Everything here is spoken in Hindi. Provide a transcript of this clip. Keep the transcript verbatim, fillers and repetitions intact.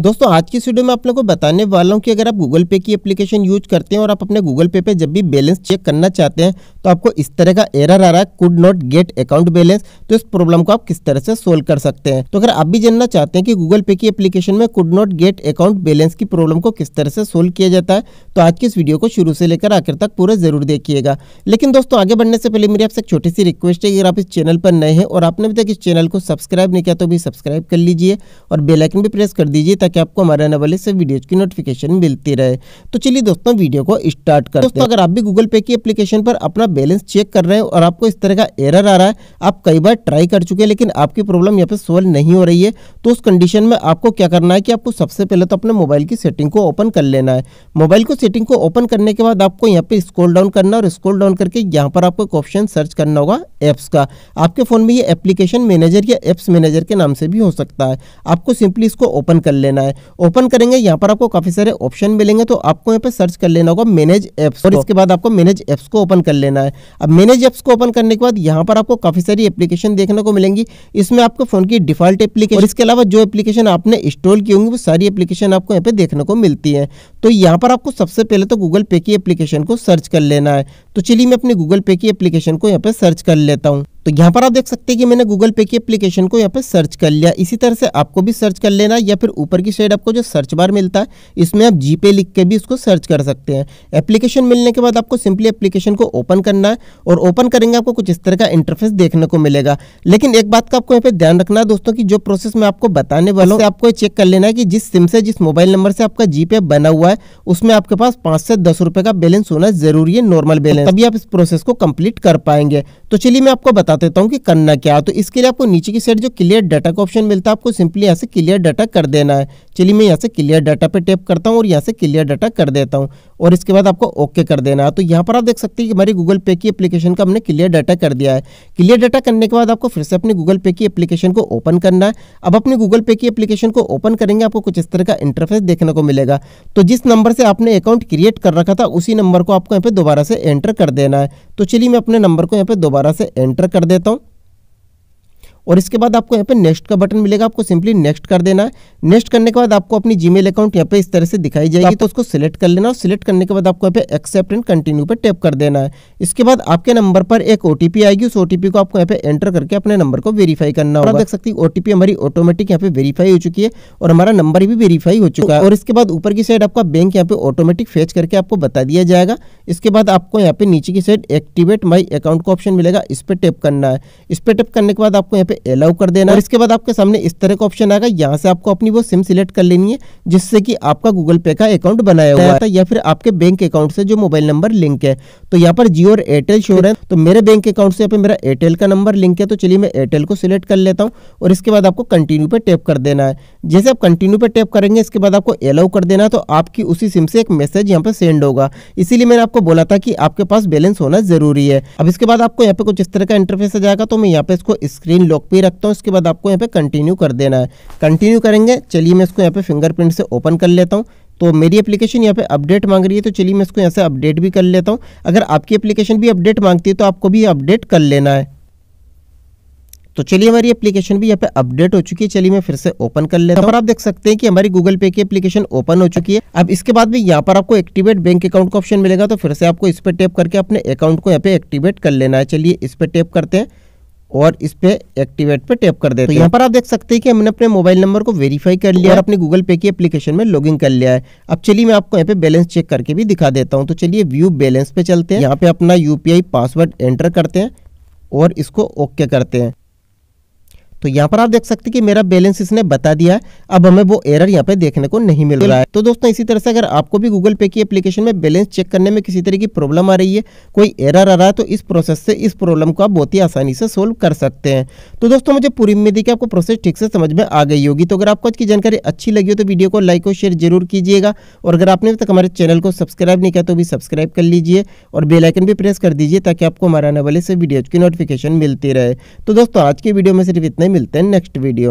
दोस्तों आज की वीडियो में आप लोगों को बताने वाला हूं कि अगर आप गूगल पे की एप्लीकेशन यूज करते हैं और आप अपने गूगल पे पे जब भी बैलेंस चेक करना चाहते हैं तो आपको इस तरह का एरर आ रहा है could not get account balance, तो इस प्रॉब्लम को आप किस तरह से सोल्व कर सकते हैं। तो अगर आप भी जानना चाहते हैं कि गूगल पे की एप्लीकेशन में could not get account balance की प्रॉब्लम को किस तरह से सोल्व किया जाता है तो आज की इस वीडियो को शुरू से लेकर आखिर तक पूरा जरूर देखिएगा। लेकिन दोस्तों आगे बढ़ने से पहले मेरी आपसे एक छोटी सी रिक्वेस्ट है, अगर आप इस चैनल पर नए हैं और आपने अभी तक इस चैनल को सब्सक्राइब नहीं किया तो भी सब्सक्राइब कर लीजिए और बेल आइकन भी प्रेस कर दीजिए ताकि आपको हमारे आने वाले से वीडियोज की नोटिफिकेशन मिलती रहे। तो चलिए दोस्तों वीडियो को स्टार्ट करते हैं। दोस्तों अगर आप भी गूगल पे की एप्लीकेशन पर अपना बैलेंस चेक कर रहे हैं और आपको इस तरह का एरर आ रहा है, आप कई बार ट्राई कर चुके हैं लेकिन आपकी प्रॉब्लम यहाँ पे सोल्व नहीं हो रही है, तो उस कंडीशन में आपको क्या करना है कि आपको सबसे पहले तो अपने मोबाइल की सेटिंग को ओपन कर लेना है। मोबाइल को सेटिंग को ओपन करने के बाद आपको यहाँ पे स्क्रॉल डाउन करना और स्क्रॉल डाउन करके यहाँ पर आपको एक ऑप्शन सर्च करना होगा एप्स का। आपके फोन में ये एप्लीकेशन मैनेजर या एप्स मैनेजर के नाम से भी हो सकता है। आपको सिंपली इसको ओपन कर लेना है। ओपन करेंगे यहाँ पर आपको काफी सारे ऑप्शन मिलेंगे, तो आपको यहाँ पे सर्च कर लेना होगा मैनेज एप्स और इसके बाद आपको मैनेज एप्स को ओपन कर लेना है। अब मैनेज एप्स को ओपन करने के बाद यहाँ पर आपको काफी सारी एप्लीकेशन देखने को मिलेंगी। इसमें आपके फोन की डिफॉल्ट एप्लीकेशन और इसके अलावा जो एप्लीकेशन आपने इंस्टॉल की होंगी वो सारी एप्लीकेशन आपको यहाँ पे देखने को मिलती है। तो यहाँ पर आपको सबसे पहले तो गूगल पे की एप्लीकेशन को सर्च कर लेना है। तो चलिए मैं अपनी गूगल पे की एप्लीकेशन को यहाँ पे सर्च कर लेता हूँ। तो यहाँ पर आप देख सकते हैं कि मैंने गूगल पे की एप्लीकेशन को यहाँ पे सर्च कर लिया। इसी तरह से आपको भी सर्च कर लेना या फिर ऊपर की साइड आपको जो सर्च बार मिलता है इसमें आप जी पे लिख के भी इसको सर्च कर सकते हैं। एप्लीकेशन मिलने के बाद आपको सिंपली एप्लीकेशन को ओपन करना है और ओपन करेंगे आपको कुछ इस तरह का इंटरफेस देखने को मिलेगा। लेकिन एक बात का आपको यहाँ पे ध्यान रखना है दोस्तों की जो प्रोसेस मैं आपको बताने वाला हूँ, आपको चेक कर लेना है कि जिस सिम से जिस मोबाइल नंबर से आपका जी पे बना हुआ है उसमें आपके पास पाँच से दस रुपये का बैलेंस होना जरूरी है, नॉर्मल बैलेंस, तभी आप इस प्रोसेस को कंप्लीट कर पाएंगे। तो चलिए मैं आपको देता हूं कि करना क्या। तो इसके लिए आपको नीचे की साइड जो क्लियर डाटा का ऑप्शन मिलता है आपको सिंपली यहां से क्लियर डाटा कर देना है। चलिए मैं यहां से क्लियर डाटा पे टैप करता हूं और यहां से क्लियर डाटा कर देता हूं और इसके बाद आपको ओके कर देना है। तो यहाँ पर आप देख सकते हैं कि हमारी गूगल पे की एप्लीकेशन का हमने क्लियर डाटा कर दिया है। क्लियर डाटा करने के बाद आपको फिर से अपनी गूगल पे की एप्लीकेशन को ओपन करना है। अब अपनी गूगल पे की एप्लीकेशन को ओपन करेंगे आपको कुछ इस तरह का इंटरफेस देखने को मिलेगा। तो जिस नंबर से आपने अकाउंट क्रिएट कर रखा था उसी नंबर को आपको यहाँ पे दोबारा से एंटर कर देना है। तो चलिए मैं अपने नंबर को यहाँ पे दोबारा से एंटर कर देता हूँ और इसके बाद आपको यहाँ पे नेक्स्ट का बटन मिलेगा, आपको सिंपली नेक्स्ट कर देना है। नेक्स्ट करने के बाद आपको अपनी जीमेल अकाउंट यहाँ पे इस तरह से दिखाई जाएगी, तो उसको सिलेक्ट कर लेना और सिलेक्ट करने के बाद आपको यहाँ पे एक्सेप्ट एंड कंटिन्यू पे टैप कर देना है। इसके बाद आपके नंबर पर एक ओटीपी आएगी, उस ओटीपी को आपको यहाँ पे एंटर करके अपने नंबर को वेरीफाई करना होगा। आप देख सकते हैं ओटीपी हमारी ऑटोमेटिक यहाँ पे वेरीफाई हो चुकी है और हमारा नंबर भी वेरीफाई हो चुका है। और इसके बाद ऊपर की साइड आपका बैंक यहाँ पे ऑटोमेटिक फेच करके आपको बता दिया जाएगा। इसके बाद आपको यहाँ पे नीचे की साइड एक्टिवेट माई अकाउंट का ऑप्शन मिलेगा, इस पर टैप करना है। इस पर टैप करने के बाद आपको एलाउ कर देना और इसके बाद आपके सामने इस तरह का ऑप्शन आएगा। यहाँ से आपको अपनी वो सिम सिलेक्ट कर लेनी है जिससे कि आपका गूगल पे का अकाउंट बनाया हुआ है या फिर आपके बैंक अकाउंट से जो मोबाइल नंबर लिंक है। तो यहाँ पर जियो और एयरटेल शो रहा है, तो मेरे बैंक अकाउंट से यहाँ पे मेरा एयरटेल का नंबर लिंक है, तो चलिए मैं एयरटेल को सिलेक्ट कर लेता हूँ और इसके बाद आपको कंटिन्यू पे टैप कर देना है। जैसे आप कंटिन्यू पे टैप करेंगे इसके बाद आपको एलाउ कर देना, तो आपकी उसी सिम से एक मैसेज यहाँ पे सेंड होगा। इसीलिए मैंने आपको बोला था कि आपके पास बैलेंस होना जरूरी है। अब इसके बाद आपको यहाँ पे कुछ इस तरह का इंटरफेस आ जाएगा, तो मैं यहाँ पे इसको स्क्रीन लॉक पे रखता हूँ। इसके बाद आपको यहाँ पे कंटिन्यू कर देना है। कंटिन्यू करेंगे, चलिए मैं इसको यहाँ पे फिंगरप्रिंट से ओपन कर लेता हूँ। तो मेरी एप्लीकेशन यहाँ पे अपडेट मांग रही है, तो चलिए मैं इसको यहाँ से अपडेट भी कर लेता हूँ। अगर आपकी एप्लीकेशन भी अपडेट मांगती है तो आपको भी अपडेट कर लेना है। तो चलिए हमारी एप्लीकेशन भी यहाँ पे अपडेट हो चुकी है, चलिए मैं फिर से ओपन कर लेता हूँ और आप देख सकते हैं कि हमारी गूगल पे की एप्लीकेशन ओपन हो चुकी है। अब इसके बाद भी यहाँ पर आपको एक्टिवेट बैंक अकाउंट का ऑप्शन मिलेगा, तो फिर से आपको इस पर टैप करके अपने अकाउंट को यहाँ पे एक्टिवेट कर लेना है। चलिए इस पर टैप करते हैं और इस पे एक्टिवेट पे टैप कर देते हैं। तो यहाँ पर आप देख सकते हैं कि हमने अपने मोबाइल नंबर को वेरीफाई कर लिया और अपने गूगल पे की एप्लीकेशन में लॉगिन कर लिया है। अब चलिए मैं आपको यहाँ पे बैलेंस चेक करके भी दिखा देता हूँ। तो चलिए व्यू बैलेंस पे चलते हैं। यहाँ पे अपना यूपीआई पासवर्ड एंटर करते हैं और इसको ओके करते हैं। तो यहाँ पर आप देख सकते हैं कि मेरा बैलेंस इसने बता दिया है। अब हमें वो एरर यहाँ पे देखने को नहीं मिल रहा है। तो दोस्तों इसी तरह से अगर आपको भी गूगल पे की एप्लीकेशन में बैलेंस चेक करने में किसी तरह की प्रॉब्लम आ रही है, कोई एरर आ रहा है, तो इस प्रोसेस से इस प्रॉब्लम को आप बहुत ही आसानी से सोल्व कर सकते हैं। तो दोस्तों मुझे पूरी उम्मीद है कि आपको प्रोसेस ठीक से समझ में आ गई होगी। तो अगर आपको आज की जानकारी अच्छी लगी हो तो वीडियो को लाइक और शेयर जरूर कीजिएगा और अगर आपने अभी तक हमारे चैनल को सब्सक्राइब नहीं किया तो भी सब्सक्राइब कर लीजिए और बेल आइकन भी प्रेस कर दीजिए ताकि आपको हमारे आने वाले से वीडियोज की नोटिफिकेशन मिलती रहे। तो दोस्तों आज की वीडियो में सिर्फ इतना, मिलते हैं नेक्स्ट वीडियो में।